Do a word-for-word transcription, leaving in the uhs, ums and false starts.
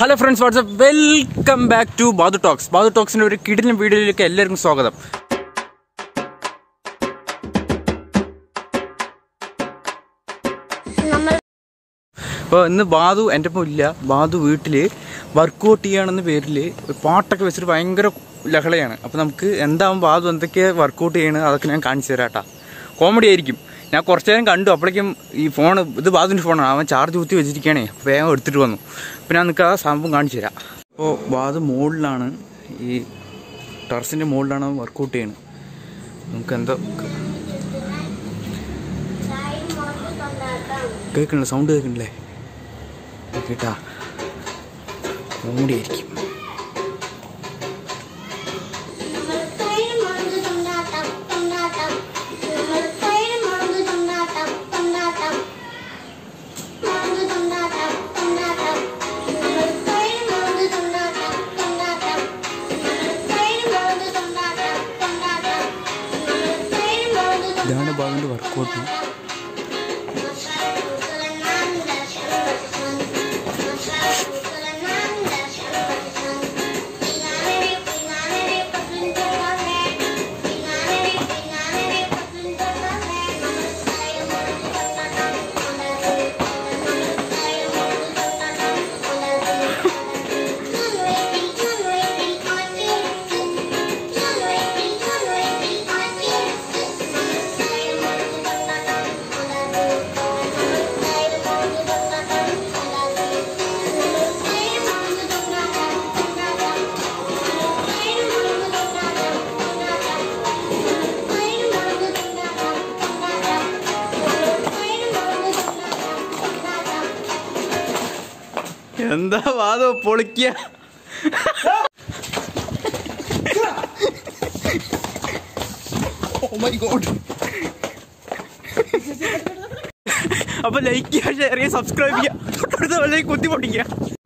Hello friends, what's up welcome back to ബാധുടോക്സ്. ബാധുടോക്സിൻ്റെ ഒരു കിടിലൻ വീഡിയോയിലേക്ക് എല്ലാവർക്കും സ്വാഗതം. അപ്പോൾ ഇന്ന് ബാധു എൻ്റെ ഒപ്പം ഇല്ല. ബാധു വീട്ടിൽ വർക്കൗട്ട് ചെയ്യണമെന്ന പേരിൽ പാട്ടൊക്കെ വെച്ചിട്ട് ഭയങ്കര ലഹളയാണ്. അപ്പോൾ നമുക്ക് എന്താകും ബാധു എന്തൊക്കെയാണ് വർക്കൗട്ട് ചെയ്യണത് അതൊക്കെ ഞാൻ കാണിച്ചു തരാം കേട്ടോ. കോമഡി ആയിരിക്കും. ഞാൻ കുറച്ച് നേരം കണ്ടു, അപ്പോഴേക്കും ഈ ഫോൺ, ഇത് ബാധുവിൻ്റെ ഫോണാണ്, അവൻ ചാർജ് കുത്തി വെച്ചിരിക്കുകയാണേ, വേഗം എടുത്തിട്ട് വന്നു. അപ്പോൾ ഞാൻ നിൽക്കുക സംഭവം കാണിച്ചു തരാം. അപ്പോൾ ബാധു മുകളിലാണ്, ഈ ടെറസിൻ്റെ മുകളിലാണ് വർക്കൗട്ട് ചെയ്യണത്. നമുക്ക് എന്താ കേൾക്കണല്ലേ, സൗണ്ട് കേൾക്കണല്ലേ, കേട്ടാ മൂടിയായിരിക്കും. ഇതാണ് ബാധുവിൻ്റെ വർക്കൗട്ട്. എന്താ വാദോ പൊളിക്ക. അപ്പൊ ലൈക്ക് ചെയ്യുക, ഷെയർ ചെയ്യുക, സബ്സ്ക്രൈബ് ചെയ്യുക, തൊട്ടടുത്ത് വെള്ളയിൽ കുത്തി പൊട്ടിക്കുക.